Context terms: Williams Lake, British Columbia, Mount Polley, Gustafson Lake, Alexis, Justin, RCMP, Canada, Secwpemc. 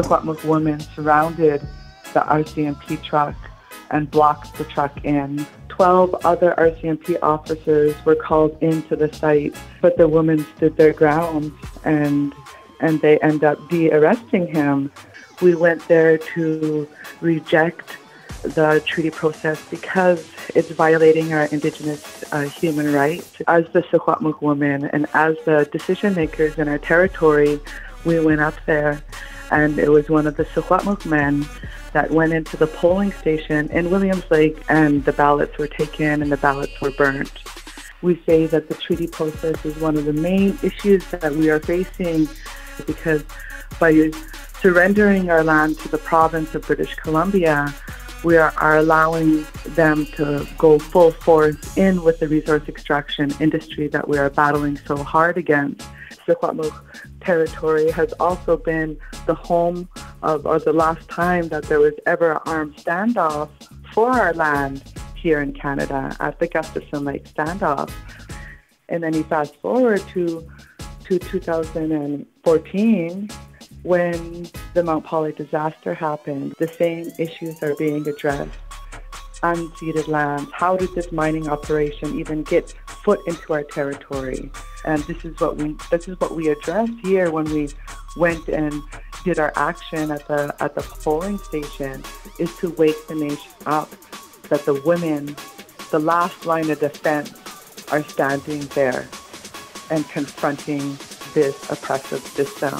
the Guatmuc women surrounded the RCMP truck and blocked the truck in. 12 other RCMP officers were called into the site, but the women stood their ground and they end up de-arresting him. We went there to reject the treaty process because it's violating our indigenous human rights. As the Secwpemc women and as the decision makers in our territory, we went up there, and it was one of the Secwpemc men that went into the polling station in Williams Lake, and the ballots were taken and the ballots were burnt. We say that the treaty process is one of the main issues that we are facing, because by surrendering our land to the province of British Columbia, we are allowing them to go full force in with the resource extraction industry that we are battling so hard against. Secwpemc territory has also been the home of, or the last time that there was ever an armed standoff for our land here in Canada, at the Gustafson Lake standoff. And then you fast forward to 2014, when the Mount Polley disaster happened. The same issues are being addressed. Unceded lands. How did this mining operation even get foot into our territory? And this is what we addressed here when we went and did our action at the polling station, is to wake the nation up that the women, the last line of defense, are standing there and confronting this oppressive system.